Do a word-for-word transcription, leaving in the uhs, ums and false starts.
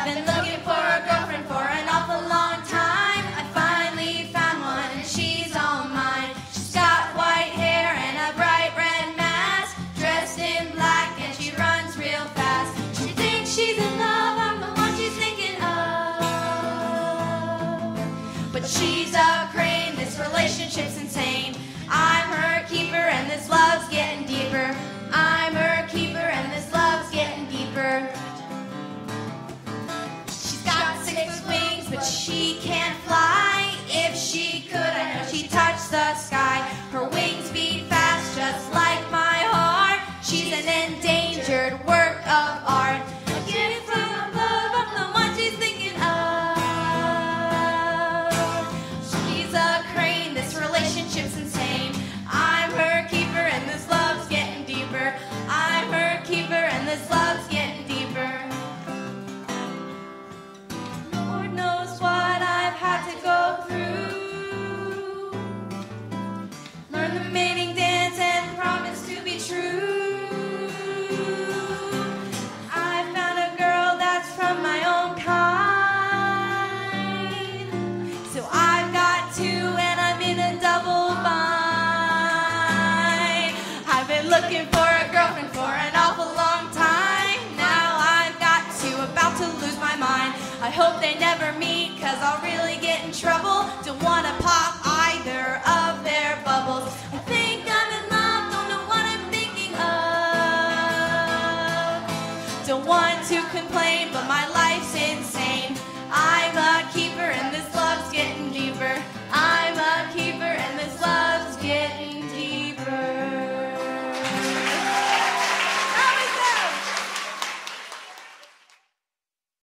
I've been looking for a girlfriend for an awful long time. I finally found one and she's all mine. She's got white hair and a bright red mask, dressed in black and she runs real fast. She thinks she's in love, I'm the one she's thinking of. But she's a crane, this relationship's insane. I'm her keeper and this love's getting deeper. I'm her keeper and this love's getting deeper. She's got six wings, but she can't fly. If she could, I know she'd touch the sky. Her wings beat fast, just like my heart. She's an endangered work of art. A gift from above, I'm the one she's thinking of. She's a crane, this relationship's insane. I'm her keeper and this love's getting deeper. I'm her keeper and this love's getting deeper. Lord knows what I've had to go through. Learn the mating dance and promise to be true. I found a girl that's from my own kind. So I've got two and I'm in a double bind. Looking for a girlfriend for an awful long time. Now I've got two, about to lose my mind. I hope they never meet, cause I'll really get in trouble. Don't wanna pop either of their bubbles. I think I'm in love, don't know what I'm thinking of. Don't want to complain.